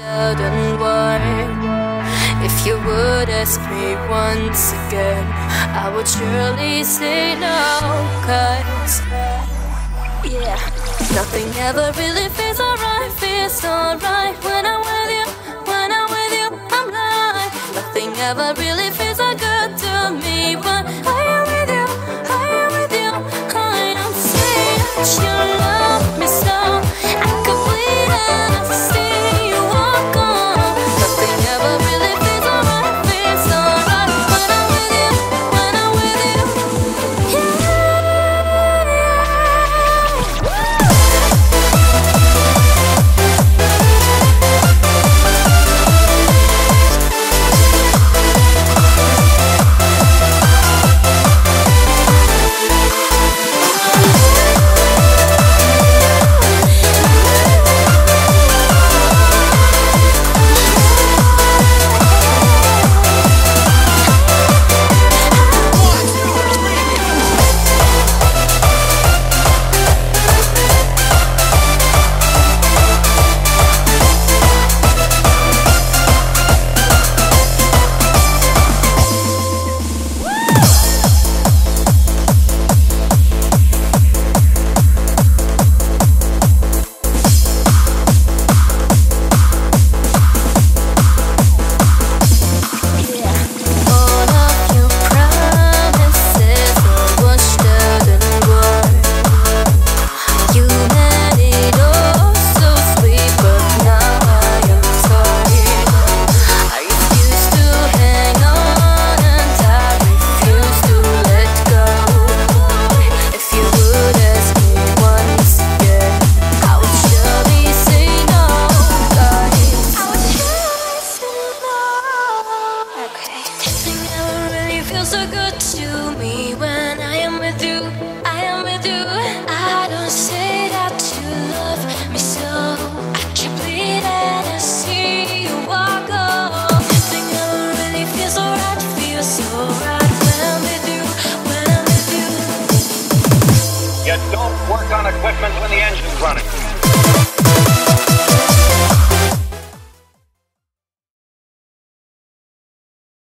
didn't worry. If you would ask me once again, I would surely say no, 'cause yeah, nothing ever really feels alright, feels alright when I'm with you, when I'm with you, I'm lying. Nothing ever really feels that good to me, but I am with you, I am with you. I am saying you love me so I could bleed and I see you walk on. Nothing ever really feels alright, feels alright when I'm with you, when I'm with you. Don't work on equipment when the engine's running.